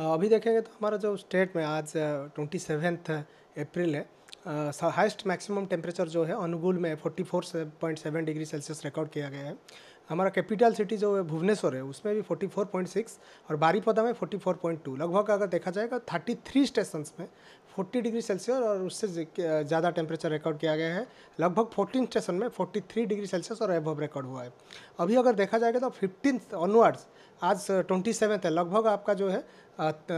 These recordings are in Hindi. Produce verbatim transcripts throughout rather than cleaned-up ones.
अभी देखेंगे तो हमारा जो स्टेट में आज ट्वेंटी सेवेंथ अप्रैल है, हाइस्ट मैक्सिमम टेम्परेचर जो है अनुगुल में चौवालीस पॉइंट सात डिग्री सेल्सियस रिकॉर्ड किया गया है। हमारा कैपिटल सिटी जो है भुवनेश्वर है उसमें भी चौवालीस पॉइंट छह और बारीपदा में चौवालीस पॉइंट दो, लगभग अगर देखा जाएगा तैंतीस स्टेशंस में चालीस डिग्री सेल्सियस और उससे ज़्यादा टेम्परेचर रिकॉर्ड किया गया है। लगभग चौदह स्टेशन में तैंतालीस डिग्री सेल्सियस और एबव रिकॉर्ड हुआ है। अभी अगर देखा जाएगा तो फिफ्टींथ ऑनवर्ड्स, आज ट्वेंटी सेवन्थ है, लगभग आपका जो है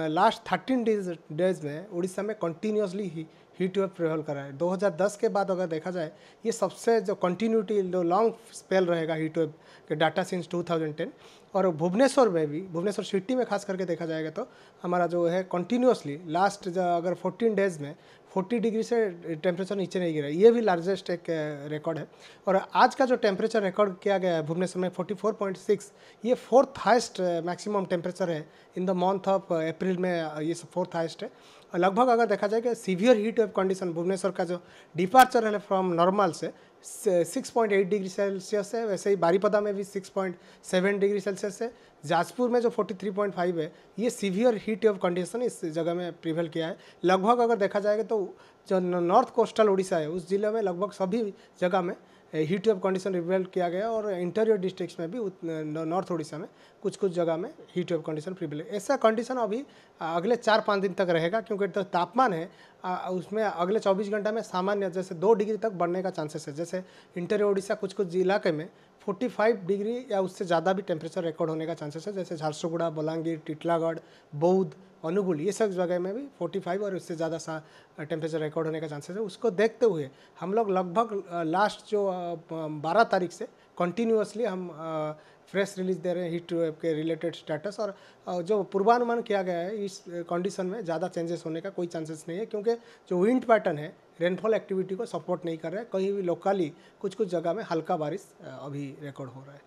लास्ट थर्टीन डेज डेज में उड़ीसा में कंटिन्यूसली ही हीट वेव प्रिवेल कर रहा है। दो हज़ार दस के बाद अगर देखा जाए ये सबसे जो कंटिन्यूटी जो लॉन्ग स्पेल रहेगा हीट वेव के डाटा सिंस दो हज़ार दस। और भुवनेश्वर में भी, भुवनेश्वर सिटी में खास करके देखा जाएगा तो हमारा जो है कंटिन्यूसली लास्ट अगर चौदह डेज में चालीस डिग्री से टेम्परेचर नीचे नहीं गिरा, ये भी लार्जेस्ट एक रिकॉर्ड है। और आज का जो टेम्परेचर रिकॉर्ड किया गया है भुवनेश्वर में चौवालीस पॉइंट छह, ये फोर्थ हाइस्ट मैक्सिमम टेम्परेचर है in the month of April में, ये फोर्थ हाइस्ट है। और लगभग अगर देखा जाए कि severe heat wave condition, Bhubaneswar का जो डिपार्चर है फ्रॉम नॉर्मल से छह पॉइंट आठ डिग्री सेल्सियस है, वैसे ही बारीपदा में भी छह पॉइंट सात डिग्री सेल्सियस है, जाजपुर में जो तैंतालीस पॉइंट पाँच है, ये सीवियर हीट वेव कंडीशन इस जगह में प्रिवेल किया है। लगभग अगर देखा जाएगा तो जो नॉर्थ कोस्टल उड़ीसा है उस जिले में लगभग सभी जगह में हीट वेव कंडीशन रिवेल किया गया, और इंटीरियर डिस्ट्रिक्ट्स में भी, नॉर्थ उड़ीसा में कुछ कुछ जगह में हीट वेव कंडीशन प्रिवेल। ऐसा कंडीशन अभी अगले चार पाँच दिन तक रहेगा, क्योंकि जो तापमान है उसमें अगले चौबीस घंटा में सामान्य जैसे दो डिग्री तक बढ़ने का चांसेस है। जैसे इंटीरियर उड़ीसा कुछ कुछ इलाके में पैंतालीस डिग्री या उससे ज़्यादा भी टेम्परेचर रिकॉर्ड होने का चांसेस है, जैसे झारसूगुड़ा, बलांगीर, टिटलागढ़, बौद्ध, अनुगुल, ये सब जगह में भी पैंतालीस और उससे ज़्यादा सा टेम्परेचर रिकॉर्ड होने का चांसेस है। उसको देखते हुए हम लोग लगभग लास्ट जो बारह तारीख से कंटिन्यूसली हम फ्रेश रिलीज दे रहे हैं हीट वेव के रिलेटेड स्टेटस, और जो पूर्वानुमान किया गया है इस कंडीशन में ज़्यादा चेंजेस होने का कोई चांसेस नहीं है, क्योंकि जो विंड पैटर्न है रेनफॉल एक्टिविटी को सपोर्ट नहीं कर रहा है। कहीं भी लोकली कुछ कुछ जगह में हल्का बारिश अभी रिकॉर्ड हो रहा है।